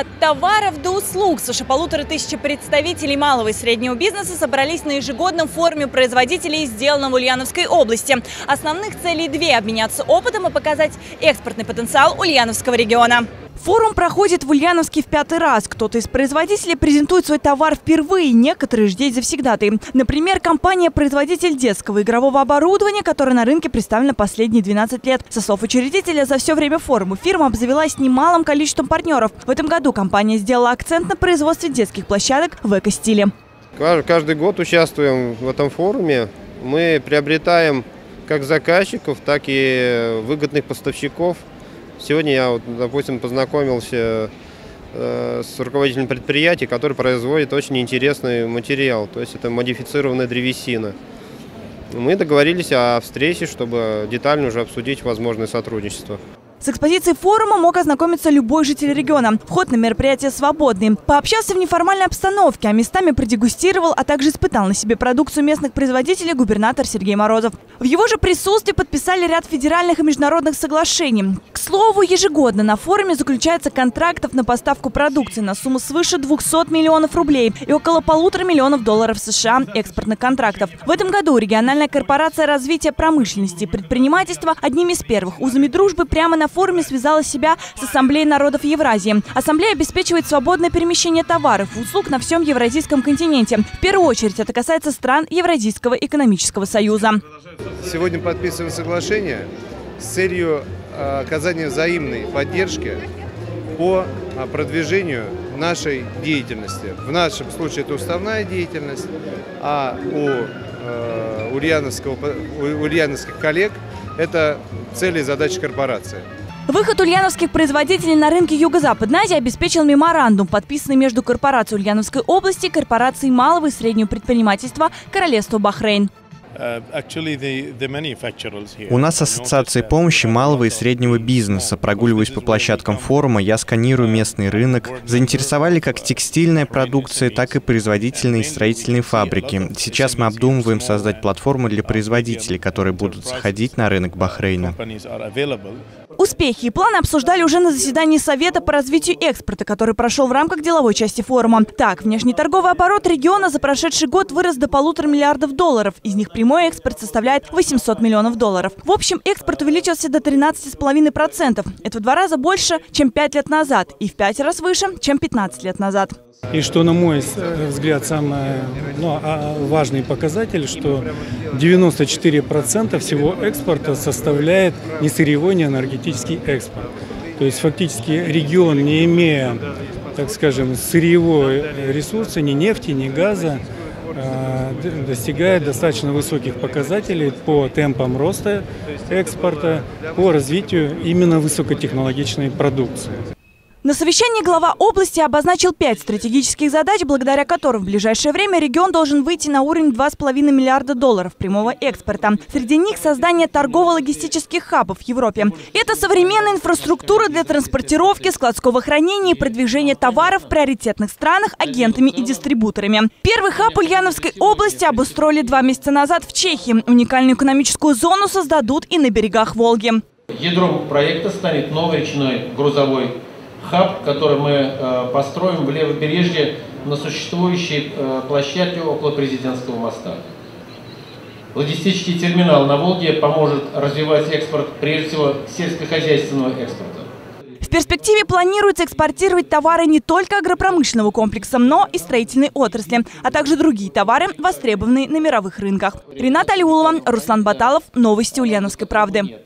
От товаров до услуг свыше 1500 представителей малого и среднего бизнеса собрались на ежегодном форуме производителей, сделанном в Ульяновской области. Основных целей две – обменяться опытом и показать экспортный потенциал Ульяновского региона. Форум проходит в Ульяновске в 5-й раз. Кто-то из производителей презентует свой товар впервые, некоторые здесь завсегдаты. Например, компания-производитель детского игрового оборудования, которая на рынке представлена последние 12 лет. Со слов учредителя, за все время форума фирма обзавелась немалым количеством партнеров. В этом году компания сделала акцент на производстве детских площадок в эко-стиле. Каждый год участвуем в этом форуме. Мы приобретаем как заказчиков, так и выгодных поставщиков. Сегодня я, допустим, познакомился с руководителем предприятия, который производит очень интересный материал, то есть это модифицированная древесина. Мы договорились о встрече, чтобы детально уже обсудить возможное сотрудничество. С экспозицией форума мог ознакомиться любой житель региона. Вход на мероприятие свободный. Пообщался в неформальной обстановке, а местами продегустировал, а также испытал на себе продукцию местных производителей губернатор Сергей Морозов. В его же присутствии подписали ряд федеральных и международных соглашений. К слову, ежегодно на форуме заключается контрактов на поставку продукции на сумму свыше 200 миллионов рублей и около 1,5 миллиона долларов США экспортных контрактов. В этом году региональная корпорация развития промышленности и предпринимательства одним из первых узами дружбы прямо на форуме связала себя с Ассамблеей народов Евразии. Ассамблея обеспечивает свободное перемещение товаров и услуг на всем евразийском континенте. В первую очередь это касается стран Евразийского экономического союза. Сегодня подписываем соглашение с целью оказания взаимной поддержки по продвижению нашей деятельности. В нашем случае это уставная деятельность, а у ульяновских коллег это цели и задачи корпорации. Выход ульяновских производителей на рынке Юго-Западной Азии обеспечил меморандум, подписанный между корпорацией Ульяновской области и корпорацией малого и среднего предпринимательства Королевства Бахрейн. У нас ассоциации помощи малого и среднего бизнеса. Прогуливаясь по площадкам форума, я сканирую местный рынок. Заинтересовали как текстильная продукция, так и производительные и строительные фабрики. Сейчас мы обдумываем создать платформу для производителей, которые будут заходить на рынок Бахрейна. Успехи и планы обсуждали уже на заседании Совета по развитию экспорта, который прошел в рамках деловой части форума. Так, внешнеторговый оборот региона за прошедший год вырос до 1,5 миллиарда долларов. Из них прямой экспорт составляет 800 миллионов долларов. В общем, экспорт увеличился до 13,5%. Это в 2 раза больше, чем 5 лет назад, и в 5 раз выше, чем 15 лет назад. И что, на мой взгляд, самый важный показатель, что 94% всего экспорта составляет несырьевой, не энергетический экспорт. То есть фактически регион, не имея, так скажем, сырьевого ресурса, ни нефти, ни газа, достигает достаточно высоких показателей по темпам роста экспорта, по развитию именно высокотехнологичной продукции. На совещании глава области обозначил 5 стратегических задач, благодаря которым в ближайшее время регион должен выйти на уровень 2,5 миллиарда долларов прямого экспорта. Среди них создание торгово-логистических хабов в Европе. Это современная инфраструктура для транспортировки, складского хранения и продвижения товаров в приоритетных странах агентами и дистрибуторами. Первый хаб Ульяновской области обустроили 2 месяца назад в Чехии. Уникальную экономическую зону создадут и на берегах Волги. Ядром проекта станет новый речной грузовой хаб, который мы построим в Левобережье на существующей площадке около президентского моста. Логистический терминал на Волге поможет развивать экспорт, прежде всего, сельскохозяйственного экспорта. В перспективе планируется экспортировать товары не только агропромышленного комплекса, но и строительной отрасли, а также другие товары, востребованные на мировых рынках. Рената Алиулова, Руслан Баталов, новости Ульяновской правды.